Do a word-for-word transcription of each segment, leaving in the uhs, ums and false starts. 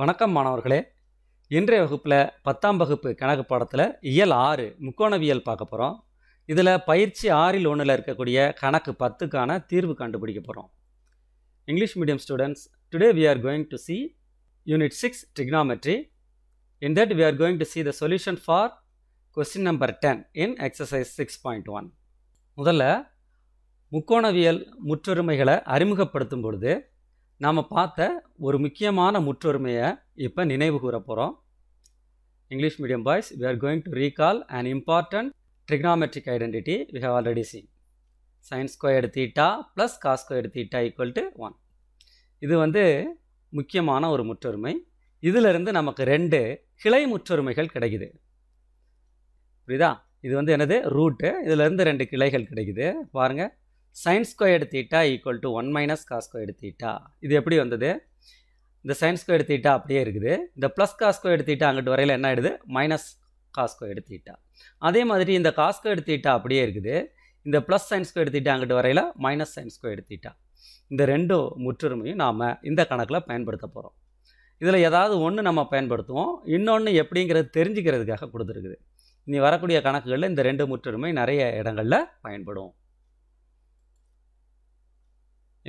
வணக்கம் மாணவர்களே, இன்றைய வகுப்பில் பத்தாம் வகுப்பு கணக்கு பாடத்தில் இயல் ஆறு முக்கோணவியல் பார்க்க போகிறோம். இதில் பயிற்சி ஆறில் ஒன்றில் இருக்கக்கூடிய கணக்கு பத்துக்கான தீர்வு கண்டுபிடிக்க போகிறோம். English medium students, today we are going to see unit six trigonometry. In that we are going to see the solution for question number ten in exercise six point one. முதல்ல முக்கோணவியல் முற்றொருமைகளை அறிமுகப்படுத்தும் பொழுது நாம் பார்த்த ஒரு முக்கியமான முற்றொருமையை இப்போ நினைவு கூற போகிறோம். English medium boys, we are going to recall an important trigonometric identity we have already seen. sin squared theta plus cos squared theta equal to one. இது வந்து முக்கியமான ஒரு முற்றொருமை. இதிலிருந்து நமக்கு ரெண்டு கிளை முற்றொருமைகள் கிடைக்குது. புரியுதா? இது வந்து என்னது? ரூட்டு. இதிலிருந்து ரெண்டு கிளைகள் கிடைக்குது. பாருங்கள், sin squared theta equal to one minus cos squared theta. இது எப்படி வந்தது? இந்த sin squared theta அப்படியே இருக்குது. இந்த plus cos squared theta அங்கிட்டு வரையில் என்ன ஆகிடுது? minus cos squared theta. அதே மாதிரி இந்த cos squared theta அப்படியே இருக்குது. இந்த plus sin squared theta அங்கிட்டு வரையில் minus sin squared theta. இந்த ரெண்டு முற்றுமையும் நாம் இந்த கணக்கில் பயன்படுத்த போகிறோம். இதில் ஏதாவது ஒன்று நம்ம பயன்படுத்துவோம், இன்னொன்று எப்படிங்கிறது தெரிஞ்சுக்கிறதுக்காக கொடுத்துருக்குது. இனி வரக்கூடிய கணக்குகளில் இந்த ரெண்டு முற்றுமை நிறைய இடங்களில் பயன்படும்.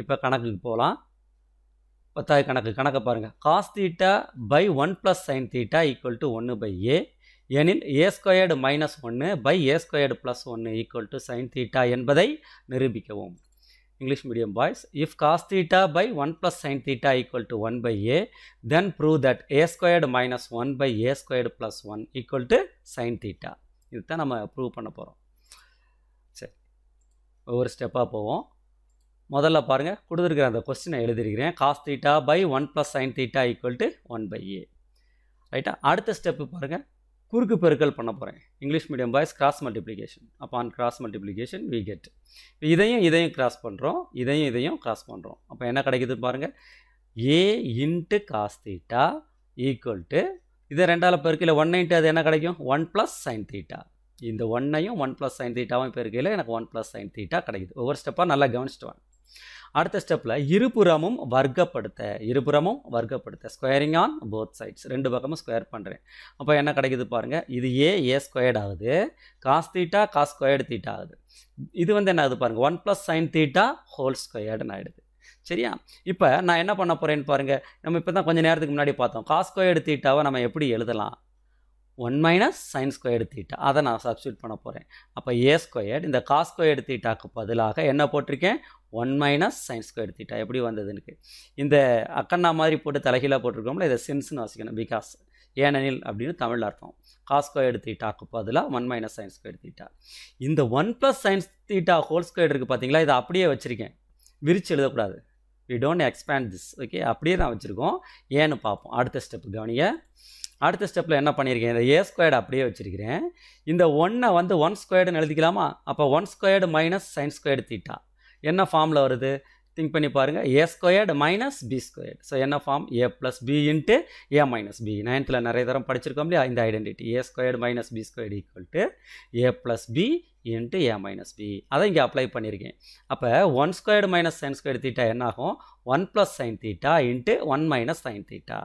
இப்போ கணக்குக்கு போகலாம். பத்தாவது கணக்கு கணக்கை பாருங்கள். Cos theta by one plus sine theta equal to ஒன்று பை ஏ எனில் ஏ ஸ்கொயர்டு மைனஸ் ஒன்று பை ஏ ஸ்கொயர்டு ப்ளஸ் ஒன்று ஈக்குவல் டு சைன் தீட்டா என்பதை நிரூபிக்கவும். English medium boys, if cos theta by one plus sine theta equal to one by A then prove that A squared minus one by A squared plus one equal to sine theta. இதுதான் நம்ம prove பண்ண போகிறோம். சரி, ஒவ்வொரு ஸ்டெப்பாக போவோம். முதல்ல பாருங்கள், கொடுத்துருக்கிற அந்த கொஸ்டினை எழுதியிருக்கிறேன். Cos theta by one plus sine theta equal to one by A. ரைட்டா? அடுத்த ஸ்டெப்பு பாருங்கள், குறுக்கு பெருக்கல் பண்ண போகிறேன். English medium boys, cross multiplication. அப்போ on cross multiplication we get. இதையும் இதையும் கிராஸ் பண்ணுறோம், இதையும் இதையும் கிராஸ் பண்ணுறோம். அப்போ என்ன கிடைக்குது பாருங்கள், A into cos theta equal to, இதை ரெண்டால் பெருக்கையில் ஒன் இன்ட்டு அது என்ன கிடைக்கும்? One plus sine theta. இந்த ஒன்னையும் ஒன் ப்ளஸ் சைன் தீட்டாவும் பெருக்கையில் எனக்கு ஒன் ப்ளஸ் சைன் தீட்டா கிடைக்குது. ஒவ்வொரு ஸ்டெப்பாக நல்லா கவனிச்சிட்டு வாங்க. அடுத்த ஸ்டெப்பில் இருபுறமும் வர்க்கப்படுத்த, இருபுறமும் வர்க்கப்படுத்த ஸ்கொயரிங் ஆன் போத் சைட்ஸ். ரெண்டு பக்கமும் ஸ்கொயர் பண்ணுறேன். அப்போ என்ன கிடைக்குது பாருங்கள், இது ஏ ஏ ஸ்கொயர்ட் ஆகுது, cos theta cos squared theta ஆகுது. இது வந்து என்ன ஆகுது பாருங்கள், one plus sine theta whole ஸ்கொயர்டுன்னு ஆகிடுது. சரியா? இப்போ நான் என்ன பண்ண போகிறேன்னு பாருங்கள். நம்ம இப்போ தான் கொஞ்சம் நேரத்துக்கு முன்னாடி பார்த்தோம், காஸ் ஸ்கொயர்டு தீட்டாவை நம்ம எப்படி எழுதலாம்? One minus sine squared theta. அதை நான் சப்ஸ்டியூட் பண்ண போகிறேன். அப்போ ஏ ஸ்கொயர்டு இந்த காஸ் ஸ்கொயர்டு தீட்டாவுக்கு பதிலாக என்ன போட்டிருக்கேன்? One minus sine squared theta. எப்படி வந்ததுன்னு இந்த அக்கண்ணா மாதிரி போட்டு தலைகீழாக போட்டிருக்கோம்ல, இதை சென்ஸ்னு வச்சுக்கணும். பிகாஸ் ஏனெனில் அப்படின்னு தமிழ் அர்த்தம். காஸ் ஸ்கொயர்டு தீட்டாவுக்கு பதிலாக one minus sine squared theta. இந்த one plus sine theta whole squared இருக்குது பார்த்தீங்களா, இதை அப்படியே வச்சுருக்கேன். விரிச்சு எழுதக்கூடாது. We don't expand this. Okay, அப்படியே தான் வச்சுருக்கோம். ஏன்னு பார்ப்போம். அடுத்த ஸ்டெப்பு கவனிங்க. அடுத்த ஸ்டெப்பில் என்ன பண்ணியிருக்கேன், இந்த ஏ ஸ்கொயர்டு அப்படியே வச்சுருக்கிறேன். இந்த ஒன்றை வந்து ஒன் ஸ்கொயர்டுன்னு எழுதிக்கலாமா? அப்போ one squared minus sine squared theta என்ன ஃபார்மில் வருது? திங்க் பண்ணி பாருங்கள். A squared minus B squared. So என்ன ஃபார்ம்? A plus B into A minus B. நைன்த்தில் நிறைய தரம் படிச்சிருக்கோம் இல்லையா இந்த identity. A squared minus B squared equal to A plus B into A minus B. அதை இங்கே அப்ளை பண்ணியிருக்கேன். அப்போ one squared minus sine squared theta என்னாகும்? One plus sine theta into one minus sine theta.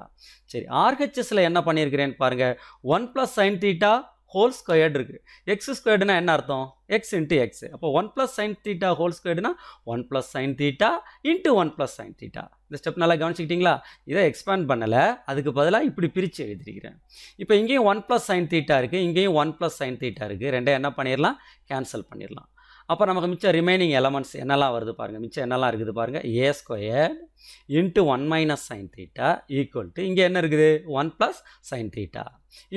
சரி, ஆர்ஹெச்எஸில் என்ன பண்ணியிருக்கிறேன்னு பாருங்கள். One plus sine theta whole squared இருக்குது. எக்ஸ் ஸ்கொயர்டுனா என்ன அர்த்தம்? X into X. அப்போ one plus sine theta whole ஸ்கொயர்டுனா one plus sine theta into one plus sine theta. இந்த ஸ்டெப் நல்லா கவனிச்சுக்கிட்டிங்களா? இதை எக்ஸ்பேண்ட் பண்ணலை, அதுக்கு பதிலாக இப்படி பிரித்து எழுதிருக்கிறேன். இப்போ இங்கேயும் ஒன் ப்ளஸ் சைன் தீட்டா இருக்குது, இங்கேயும் ஒன் ப்ளஸ் சைன் தீட்டா இருக்குது. ரெண்டையும் என்ன பண்ணிடலாம்? கேன்சல் பண்ணிடலாம். அப்போ நமக்கு மிச்சம் ரிமைனிங் எலமெண்ட்ஸ் என்னெல்லாம் வருது பாருங்கள். மிச்சம் என்னெல்லாம் இருக்குது பாருங்கள். A squared into one minus sine theta equal to இங்கே என்ன இருக்குது? One plus sine theta.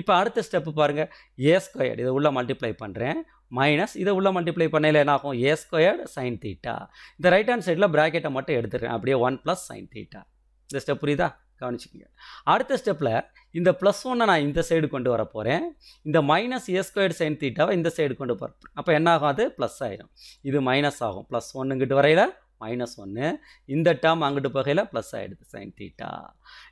இப்போ அடுத்த ஸ்டெப்பு பாருங்கள். ஏ ஸ்கொயர்டு இதை உள்ளே மல்டிப்ளை பண்ணுறேன், மைனஸ் இதை உள்ளே மல்டிப்ளை பண்ணையில் என்ன ஆகும்? A squared sine theta. இந்த ரைட் ஹேண்ட் சைடில் ப்ராக்கெட்டை மட்டும் எடுத்துடுறேன், அப்படியே ஒன் ப்ளஸ் சைன் தீட்டா. இந்த ஸ்டெப் புரியுதா? கவனிச்சுக்கோங்க. அடுத்த ஸ்டெப்பில் இந்த ப்ளஸ் ஒன்னை நான் இந்த சைடு கொண்டு வர போகிறேன், இந்த மைனஸ் ஏ ஸ்கொயர்டு சைன் தீட்டாவை இந்த சைடு கொண்டு போகிறேன். அப்போ என்ன ஆகும்? அது ப்ளஸ் ஆகிடும், இது மைனஸ் ஆகும். ப்ளஸ் ஒன்றுங்கிட்டு வரையில் மைனஸ் ஒன்று, இந்த டேர்ம் அங்கிட்டு போகையில் ப்ளஸ் ஆகிடுது சைன் தீட்டா.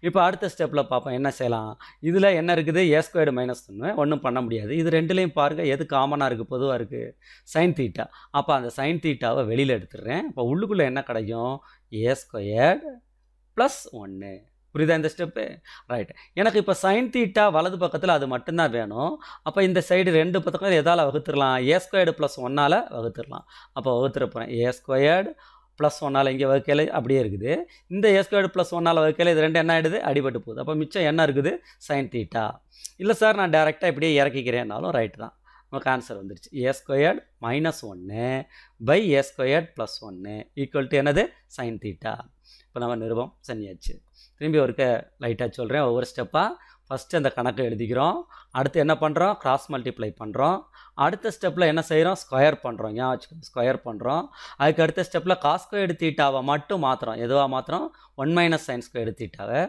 இப்போ அடுத்த ஸ்டெப்பில் பார்ப்போம் என்ன செய்யலாம். இதில் என்ன இருக்குது? ஏ ஸ்கொயர்டு மைனஸ் ஒன்று. ஒன்றும் பண்ண முடியாது. இது ரெண்டுலேயும் பாருங்கள், எது காமனாக இருக்குது? பொதுவாக இருக்குது சைன் தீட்டா. அப்போ அந்த சைன் தீட்டாவை வெளியில் எடுத்துடுறேன். இப்போ உள்ளுக்குள்ளே என்ன கிடைக்கும்? ஏ ஸ்கொயர்டு ப்ளஸ் ஒன்று. புரியுதா இந்த ஸ்டெப்? ரைட். எனக்கு இப்ப sin θ வலது பக்கத்துல அது மட்டும் தான் வேணும். அப்ப இந்த சைடு ரெண்டு பக்கத்துல எதால வகுத்துறலாம்? a squared plus one ஆல வகுத்துறலாம். அப்ப வகுத்துற போறேன் a squared plus one ஆல இங்க வகையில அப்படியே இருக்குது. இந்த a squared plus one ஆல வகையில இது ரெண்டு என்ன ஆயிடுது? அடிபட்டு போகுது. அப்ப மிச்சம் என்ன இருக்குது? sin θ. இல்ல சார் நான் டைரக்ட்டா இப்படியே இறக்கிக்கிறேன்னாலும் ரைட் தான். நமக்கு ஆன்சர் வந்துருச்சு. a squared minus one by a squared plus one equal to என்னது? sin θ. இப்போ நம்ம நிரூபம் செஞ்சாச்சு. திரும்பி ஒருக்க லைட்டாக சொல்கிறேன் ஒவ்வொரு ஸ்டெப்பாக. ஃபஸ்ட்டு அந்த கணக்கை எழுதிக்கிறோம். அடுத்து என்ன பண்ணுறோம்? கிராஸ் மல்டிப்ளை பண்ணுறோம். அடுத்த ஸ்டெப்பில் என்ன செய்கிறோம்? ஸ்கொயர் பண்ணுறோம். ஏன் வச்சுக்கோங்க, ஸ்கொயர் பண்ணுறோம். அதுக்கு அடுத்த ஸ்டெப்பில் காஸ் ஸ்கொயர் தீட்டாவை மட்டும் மாற்றுறோம். எதுவாக மாத்திரம்? ஒன் மைனஸ் சைன் ஸ்கொயர் தீட்டாவை.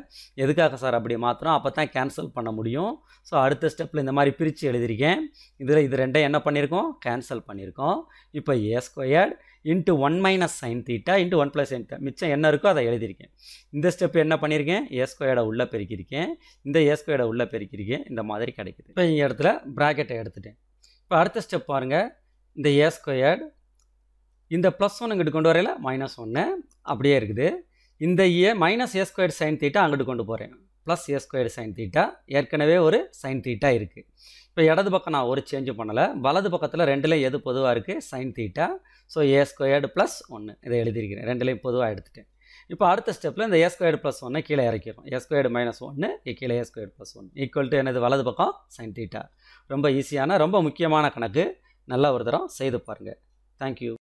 எதுக்காக சார் அப்படி மாத்திரம்? அப்போ தான் கேன்சல் பண்ண முடியும். ஸோ அடுத்த ஸ்டெப்பில் இந்த மாதிரி பிரித்து எழுதியிருக்கேன். இதில் இது ரெண்டையும் என்ன பண்ணியிருக்கோம்? கேன்சல் பண்ணியிருக்கோம். இப்போ a squared into one minus sine theta into one plus sine theta மிச்சம் என்ன இருக்கோ அதை எழுதியிருக்கேன். இந்த ஸ்டெப் என்ன பண்ணியிருக்கேன்? a ஸ்கொயர்டை உள்ளே பெருக்கியிருக்கேன். இந்த a ஸ்கொயர்டை உள்ளே பெருக்கியிருக்கேன். இந்த மாதிரி கிடைக்குது. இப்போ இந்த இடத்துல ப்ராக்கெட்டை எடுத்துட்டேன். இப்போ அடுத்த ஸ்டெப் பாருங்கள். இந்த a ஸ்கொயர்டு இந்த ப்ளஸ் ஒன் அங்கிட்டு கொண்டு வரையில மைனஸ் ஒன்று அப்படியே இருக்குது. இந்த A minus a squared sine theta அங்கிட்டு கொண்டு போகிறேன். Plus a squared sine theta. ஏற்கனவே ஒரு சைன் தீட்டா இருக்குது. இப்போ இடது பக்கம் நான் ஒரு சேஞ்சும் பண்ணலை. வலது பக்கத்தில் ரெண்டுலேயும் எது பொதுவாக இருக்குது? Sine theta. So a squared plus ஒன்று இதை எழுதியிருக்கிறேன். ரெண்டுலேயும் பொதுவாக எடுத்துட்டேன். இப்போ அடுத்த ஸ்டெப்பில் இந்த a ஸ்கொயர்டு ப்ளஸ் ஒன்று கீழே இறக்கிறோம். a ஸ்கொயர்டு மைனஸ் ஒன்று கீழே a ஸ்கொயர்டு ப்ளஸ் ஒன்று ஈக்குவல் டு என்னது? வலது பக்கம் சைன் தீட்டா. ரொம்ப ஈஸியான ரொம்ப முக்கியமான கணக்கு. நல்லா ஒரு தரம் செய்து பாருங்கள். தேங்க்யூ.